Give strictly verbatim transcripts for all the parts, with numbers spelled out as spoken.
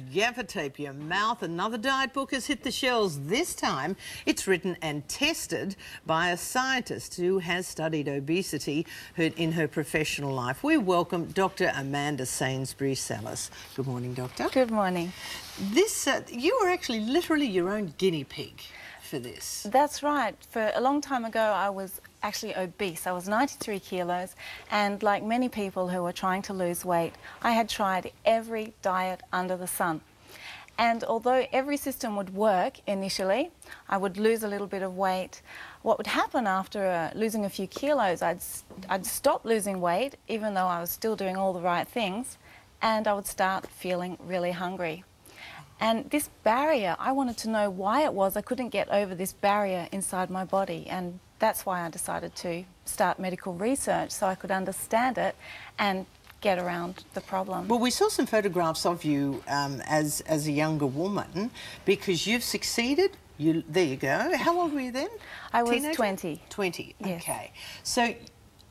Gaffer tape your mouth. Another diet book has hit the shelves. This time it's written and tested by a scientist who has studied obesity in her professional life. We welcome Doctor Amanda Sainsbury-Salis. Good morning, Doctor. Good morning. This, uh, you were actually literally your own guinea pig for this. That's right. For a long time ago, I was actually obese. I was ninety-three kilos, and like many people who were trying to lose weight, I had tried every diet under the sun. And although every system would work initially, I would lose a little bit of weight. What would happen after uh, losing a few kilos, I'd, I'd stop losing weight, even though I was still doing all the right things, and I would start feeling really hungry. And this barrier, I wanted to know why it was I couldn't get over this barrier inside my body, and that's why I decided to start medical research, so I could understand it and get around the problem. Well, we saw some photographs of you um, as, as a younger woman, because you've succeeded. You, there you go. How old were you then? I was teenager? twenty. twenty, yes. Okay. So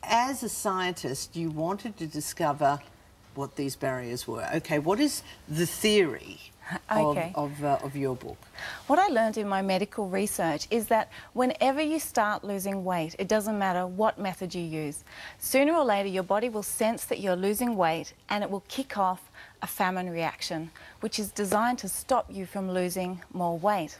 as a scientist, you wanted to discover what these barriers were. Okay, what is the theory? Okay. Of, of, uh, of your book? What I learned in my medical research is that whenever you start losing weight, it doesn't matter what method you use, sooner or later your body will sense that you're losing weight, and it will kick off a famine reaction, which is designed to stop you from losing more weight.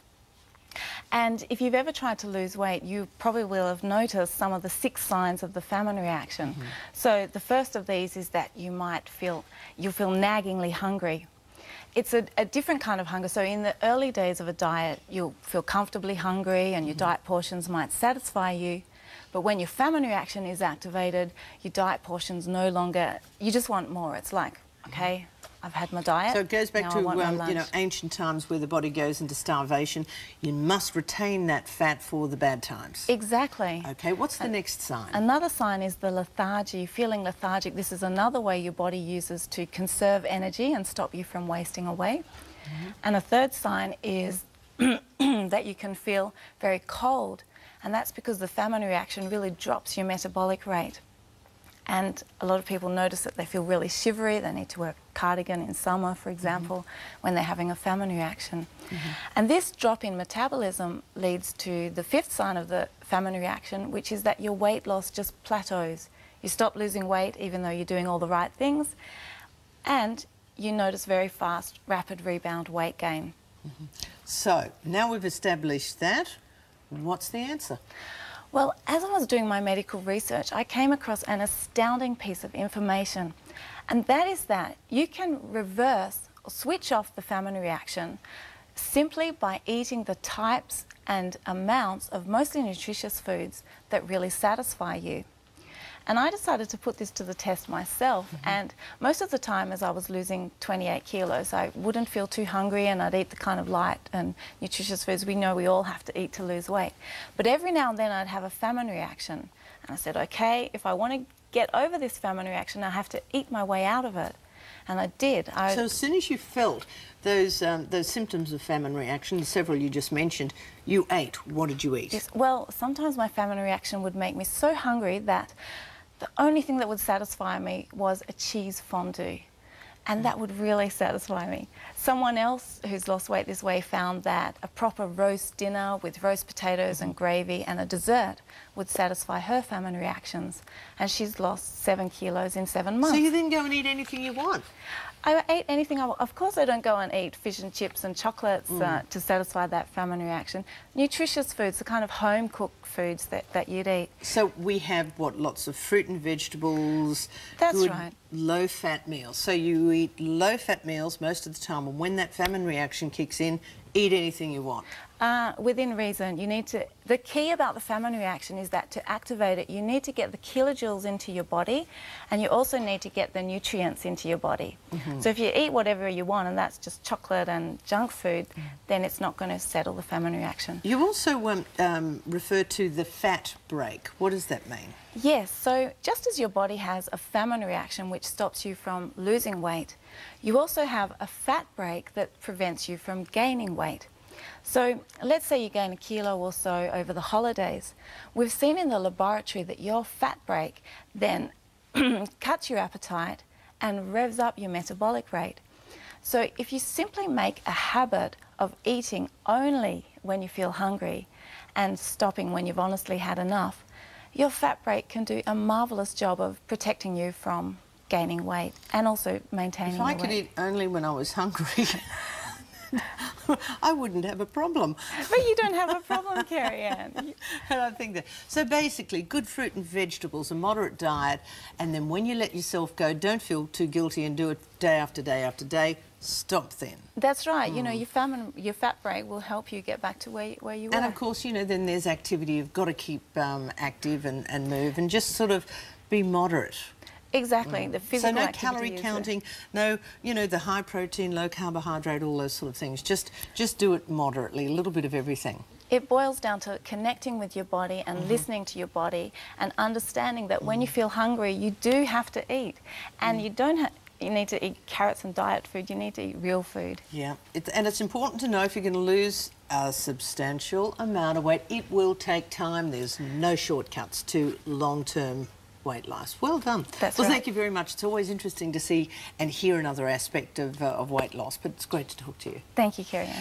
And if you've ever tried to lose weight, you probably will have noticed some of the six signs of the famine reaction. Mm-hmm. So the first of these is that you might feel, you'll feel naggingly hungry. It's a, a different kind of hunger. So in the early days of a diet, you'll feel comfortably hungry and your diet portions might satisfy you. But when your famine reaction is activated, your diet portions no longer, you just want more. It's like, okay, I've had my diet. So it goes back to um, you know, ancient times where the body goes into starvation. You must retain that fat for the bad times. Exactly. Okay, what's the next sign? Another sign is the lethargy, feeling lethargic. This is another way your body uses to conserve energy and stop you from wasting away. Mm-hmm. And a third sign is that you can feel very cold, and that's because the famine reaction really drops your metabolic rate. And a lot of people notice that they feel really shivery. They need to wear a cardigan in summer, for example, mm-hmm. when they're having a famine reaction. Mm-hmm. And this drop in metabolism leads to the fifth sign of the famine reaction, which is that your weight loss just plateaus. You stop losing weight even though you're doing all the right things, and you notice very fast, rapid rebound weight gain. Mm-hmm. So now we've established that, what's the answer? Well, as I was doing my medical research, I came across an astounding piece of information, and that is that you can reverse or switch off the famine reaction simply by eating the types and amounts of mostly nutritious foods that really satisfy you. And I decided to put this to the test myself, mm-hmm. and most of the time as I was losing twenty-eight kilos, I wouldn't feel too hungry, and I'd eat the kind of light and nutritious foods we know we all have to eat to lose weight. But every now and then I'd have a famine reaction, and I said, okay, if I want to get over this famine reaction, I have to eat my way out of it. And I did. I... So as soon as you felt those, um, those symptoms of famine reaction, the several you just mentioned, you ate. What did you eat? Yes. Well, sometimes my famine reaction would make me so hungry that the only thing that would satisfy me was a cheese fondue, and that would really satisfy me. Someone else who's lost weight this way found that a proper roast dinner with roast potatoes and gravy and a dessert would satisfy her famine reactions, and she's lost seven kilos in seven months. So you didn't go and eat anything you want? I ate anything I want. Of course I don't go and eat fish and chips and chocolates mm. uh, to satisfy that famine reaction. Nutritious foods, the kind of home-cooked foods that, that you'd eat. So we have, what, lots of fruit and vegetables. That's good, right. Low-fat meals. So you eat low-fat meals most of the time, and when that famine reaction kicks in, eat anything you want. Uh, within reason. You need to... The key about the famine reaction is that to activate it, you need to get the kilojoules into your body, and you also need to get the nutrients into your body. Mm-hmm. So if you eat whatever you want, and that's just chocolate and junk food, mm. then it's not going to settle the famine reaction. You also um, um, refer to the fat break. What does that mean? Yes, so just as your body has a famine reaction which stops you from losing weight, you also have a fat break that prevents you from gaining weight. So let's say you gain a kilo or so over the holidays. We've seen in the laboratory that your fat break then cuts your appetite and revs up your metabolic rate. So if you simply make a habit of eating only when you feel hungry and stopping when you've honestly had enough, your fat break can do a marvellous job of protecting you from gaining weight and also maintaining your weight. If I could eat only when I was hungry, I wouldn't have a problem. But you don't have a problem, Kerri-Anne. And I think that. So basically, good fruit and vegetables, a moderate diet, and then when you let yourself go, don't feel too guilty and do it day after day after day. Stop then. That's right. Mm. You know, your, famine, your fat break will help you get back to where, where you were. And of course, you know, then there's activity. You've got to keep um, active and, and move and just sort of be moderate. Exactly, mm. the physical So no calorie counting, no, you know, the high protein, low carbohydrate, all those sort of things. Just, just do it moderately, a little bit of everything. It boils down to connecting with your body and mm-hmm. listening to your body and understanding that mm. when you feel hungry, you do have to eat. And mm. you don't have... You need to eat carrots and diet food. You need to eat real food. Yeah, it's, and it's important to know if you're going to lose a substantial amount of weight, it will take time. There's no shortcuts to long-term weight loss. Well done. That's well, right. Thank you very much. It's always interesting to see and hear another aspect of, uh, of weight loss, but it's great to talk to you. Thank you, Kerri-Anne.